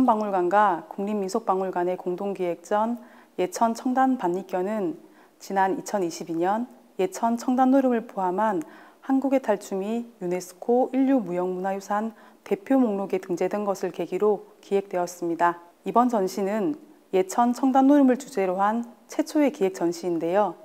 예천박물관과 국립민속박물관의 공동기획전 예천 청단 반립견은 지난 2022년 예천 청단노름을 포함한 한국의 탈춤이 유네스코 인류무형문화유산 대표 목록에 등재된 것을 계기로 기획되었습니다. 이번 전시는 예천 청단노름을 주제로 한 최초의 기획 전시인데요.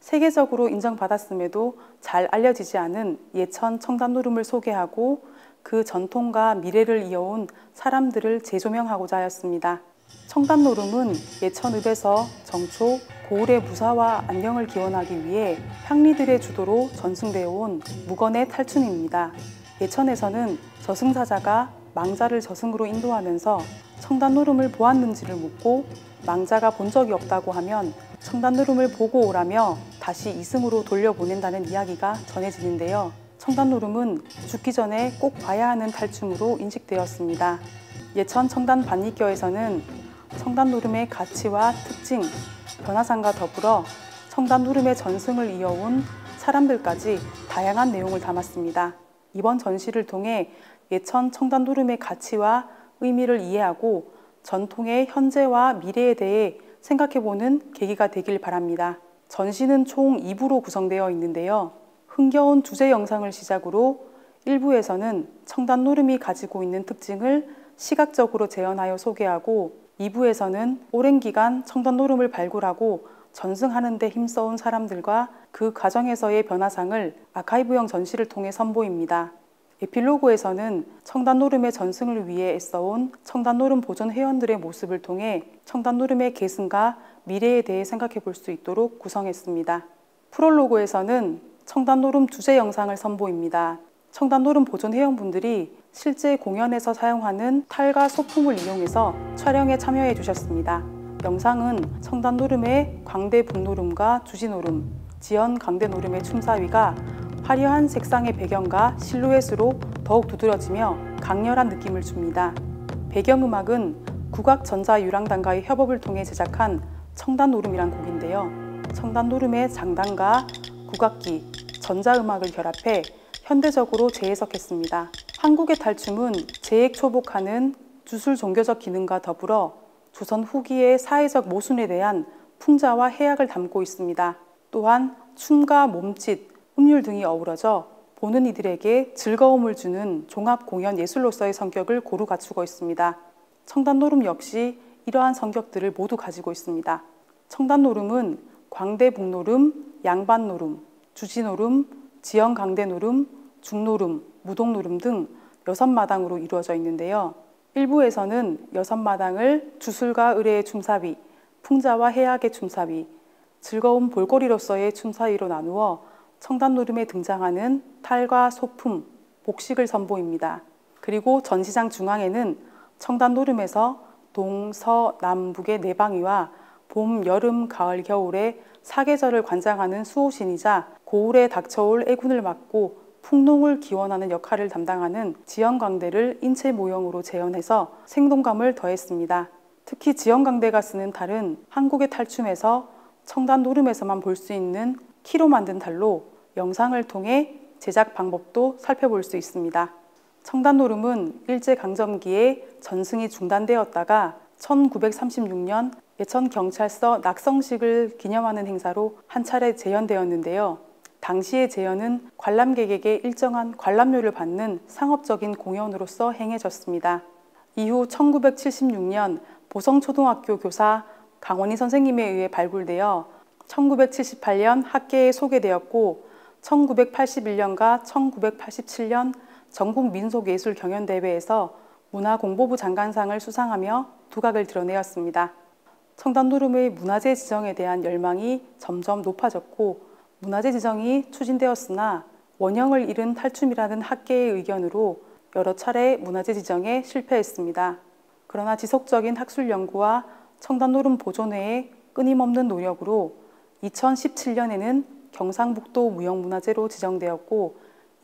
세계적으로 인정받았음에도 잘 알려지지 않은 예천 청단노름을 소개하고 그 전통과 미래를 이어온 사람들을 재조명하고자 하였습니다. 청단노름은 예천읍에서 정초, 고을의 무사와 안녕을 기원하기 위해 향리들의 주도로 전승되어 온 무건의 탈춤입니다. 예천에서는 저승사자가 망자를 저승으로 인도하면서 청단노름을 보았는지를 묻고 망자가 본 적이 없다고 하면 청단노름을 보고 오라며 다시 이승으로 돌려보낸다는 이야기가 전해지는데요. 청단노름은 죽기 전에 꼭 봐야 하는 탈춤으로 인식되었습니다. 예천 청단 반립교에서는 청단노름의 가치와 특징, 변화상과 더불어 청단노름의 전승을 이어온 사람들까지 다양한 내용을 담았습니다. 이번 전시를 통해 예천 청단노름의 가치와 의미를 이해하고 전통의 현재와 미래에 대해 생각해보는 계기가 되길 바랍니다. 전시는 총 2부로 구성되어 있는데요. 흥겨운 주제 영상을 시작으로 1부에서는 청단노름이 가지고 있는 특징을 시각적으로 재현하여 소개하고 2부에서는 오랜 기간 청단노름을 발굴하고 전승하는 데 힘써온 사람들과 그 과정에서의 변화상을 아카이브형 전시를 통해 선보입니다. 에필로그에서는 청단노름의 전승을 위해 애써온 청단노름 보존 회원들의 모습을 통해 청단노름의 계승과 미래에 대해 생각해 볼 수 있도록 구성했습니다. 프롤로그에서는 청단노름 주제 영상을 선보입니다. 청단노름 보존 회원분들이 실제 공연에서 사용하는 탈과 소품을 이용해서 촬영에 참여해 주셨습니다. 영상은 청단노름의 광대북노름과 주지노름, 지연광대노름의 춤사위가 화려한 색상의 배경과 실루엣으로 더욱 두드러지며 강렬한 느낌을 줍니다. 배경음악은 국악전자유랑단과의 협업을 통해 제작한 청단노름이란 곡인데요. 청단노름의 장단과 국악기, 전자음악을 결합해 현대적으로 재해석했습니다. 한국의 탈춤은 재액초복하는 주술 종교적 기능과 더불어 조선 후기의 사회적 모순에 대한 풍자와 해악을 담고 있습니다. 또한 춤과 몸짓, 음률 등이 어우러져 보는 이들에게 즐거움을 주는 종합공연 예술로서의 성격을 고루 갖추고 있습니다. 청단노름 역시 이러한 성격들을 모두 가지고 있습니다. 청단노름은 광대북노름, 양반노름, 주지노름, 지연광대노름, 중노름, 무동노름 등 6마당으로 이루어져 있는데요. 1부에서는 6마당을 주술과 의례의 춤사위, 풍자와 해악의 춤사위, 즐거운 볼거리로서의 춤사위로 나누어 청단노름에 등장하는 탈과 소품, 복식을 선보입니다. 그리고 전시장 중앙에는 청단노름에서 동, 서, 남북의 내방위와 봄, 여름, 가을, 겨울의 사계절을 관장하는 수호신이자 고울에 닥쳐올 애군을 막고 풍농을 기원하는 역할을 담당하는 지연광대를 인체 모형으로 재현해서 생동감을 더했습니다. 특히 지연광대가 쓰는 달은 한국의 탈춤에서 청단노름에서만 볼 수 있는 키로 만든 달로 영상을 통해 제작 방법도 살펴볼 수 있습니다. 청단노름은 일제강점기에 전승이 중단되었다가 1936년 예천경찰서 낙성식을 기념하는 행사로 한 차례 재현되었는데요. 당시의 재현은 관람객에게 일정한 관람료를 받는 상업적인 공연으로서 행해졌습니다. 이후 1976년 보성초등학교 교사 강원희 선생님에 의해 발굴되어 1978년 학계에 소개되었고 1981년과 1987년 전국민속예술경연대회에서 문화공보부 장관상을 수상하며 두각을 드러내었습니다. 청단노름의 문화재 지정에 대한 열망이 점점 높아졌고 문화재 지정이 추진되었으나 원형을 잃은 탈춤이라는 학계의 의견으로 여러 차례 문화재 지정에 실패했습니다. 그러나 지속적인 학술 연구와 청단노름 보존회의 끊임없는 노력으로 2017년에는 경상북도 무형문화재로 지정되었고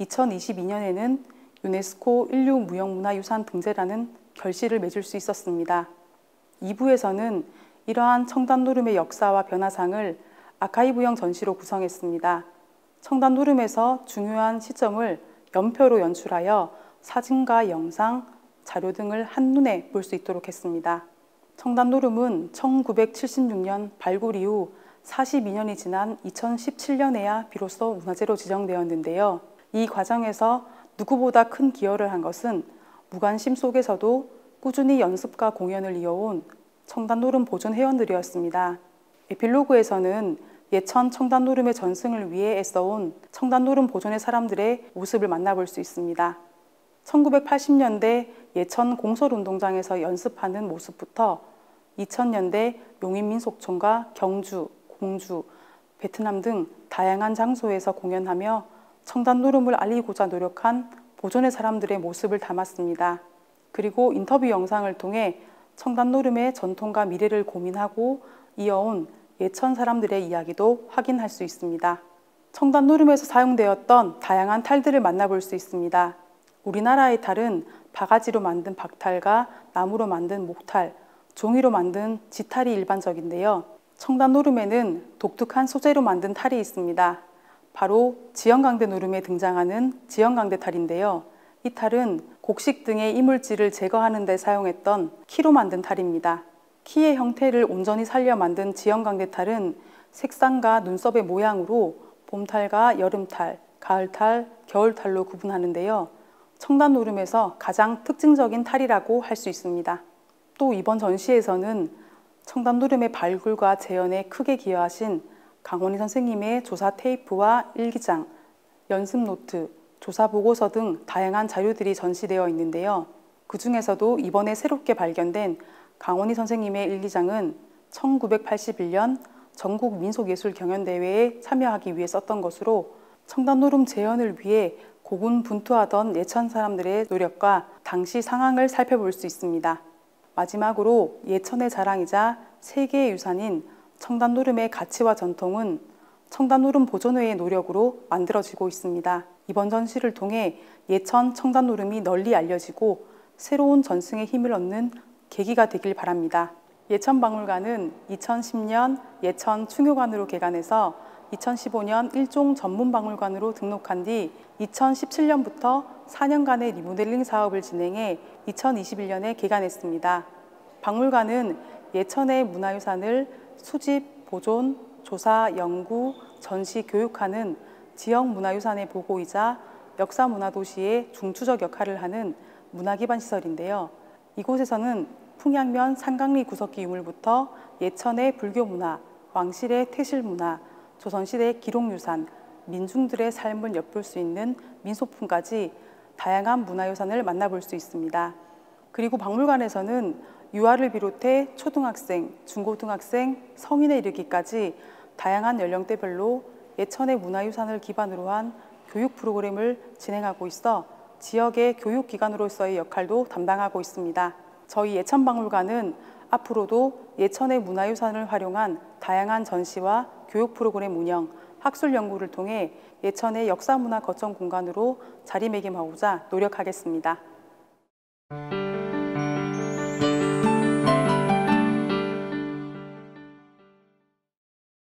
2022년에는 유네스코 인류무형문화유산 등재라는 결실을 맺을 수 있었습니다. 2부에서는 이러한 청단노름의 역사와 변화상을 아카이브형 전시로 구성했습니다. 청단노름에서 중요한 시점을 연표로 연출하여 사진과 영상, 자료 등을 한눈에 볼 수 있도록 했습니다. 청담노름은 1976년 발굴 이후 42년이 지난 2017년에야 비로소 문화재로 지정되었는데요. 이 과정에서 누구보다 큰 기여를 한 것은 무관심 속에서도 꾸준히 연습과 공연을 이어온 청담노름 보존 회원들이었습니다. 에필로그에서는 예천 청담노름의 전승을 위해 애써온 청담노름 보존의 사람들의 모습을 만나볼 수 있습니다. 1980년대 예천 공설운동장에서 연습하는 모습부터 2000년대 용인민속촌과 경주, 공주, 베트남 등 다양한 장소에서 공연하며 청담노름을 알리고자 노력한 보존의 사람들의 모습을 담았습니다. 그리고 인터뷰 영상을 통해 청담노름의 전통과 미래를 고민하고 이어온 예천 사람들의 이야기도 확인할 수 있습니다. 청담노름에서 사용되었던 다양한 탈들을 만나볼 수 있습니다. 우리나라의 탈은 바가지로 만든 박탈과 나무로 만든 목탈, 종이로 만든 지탈이 일반적인데요. 청담노름에는 독특한 소재로 만든 탈이 있습니다. 바로 지연강대 노름에 등장하는 지연강대 탈인데요. 이 탈은 곡식 등의 이물질을 제거하는 데 사용했던 키로 만든 탈입니다. 키의 형태를 온전히 살려 만든 지연강대 탈은 색상과 눈썹의 모양으로 봄탈과 여름탈, 가을탈, 겨울탈로 구분하는데요. 청담노름에서 가장 특징적인 탈이라고 할 수 있습니다. 또 이번 전시에서는 청담노름의 발굴과 재현에 크게 기여하신 강원희 선생님의 조사 테이프와 일기장, 연습 노트, 조사 보고서 등 다양한 자료들이 전시되어 있는데요. 그 중에서도 이번에 새롭게 발견된 강원희 선생님의 일기장은 1981년 전국 민속예술경연대회에 참여하기 위해 썼던 것으로 청담노름 재현을 위해 고군분투하던 예천 사람들의 노력과 당시 상황을 살펴볼 수 있습니다. 마지막으로 예천의 자랑이자 세계의 유산인 청담노름의 가치와 전통은 청담노름 보존회의 노력으로 만들어지고 있습니다. 이번 전시를 통해 예천 청담노름이 널리 알려지고 새로운 전승의 힘을 얻는 계기가 되길 바랍니다. 예천박물관은 2010년 예천 충효관으로 개관해서 2015년 일종 전문박물관으로 등록한 뒤 2017년부터 4년간의 리모델링 사업을 진행해 2021년에 개관했습니다. 박물관은 예천의 문화유산을 수집, 보존, 조사, 연구, 전시, 교육하는 지역 문화유산의 보고이자 역사문화도시의 중추적 역할을 하는 문화기반 시설인데요. 이곳에서는 풍양면 상강리 구석기 유물부터 예천의 불교문화, 왕실의 태실문화, 조선시대 기록유산, 민중들의 삶을 엿볼 수 있는 민속품까지 다양한 문화유산을 만나볼 수 있습니다. 그리고 박물관에서는 유아를 비롯해 초등학생, 중고등학생, 성인에 이르기까지 다양한 연령대별로 예천의 문화유산을 기반으로 한 교육 프로그램을 진행하고 있어 지역의 교육기관으로서의 역할도 담당하고 있습니다. 저희 예천박물관은 앞으로도 예천의 문화유산을 활용한 다양한 전시와 교육 프로그램 운영, 학술 연구를 통해 예천의 역사문화 거점 공간으로 자리매김하고자 노력하겠습니다.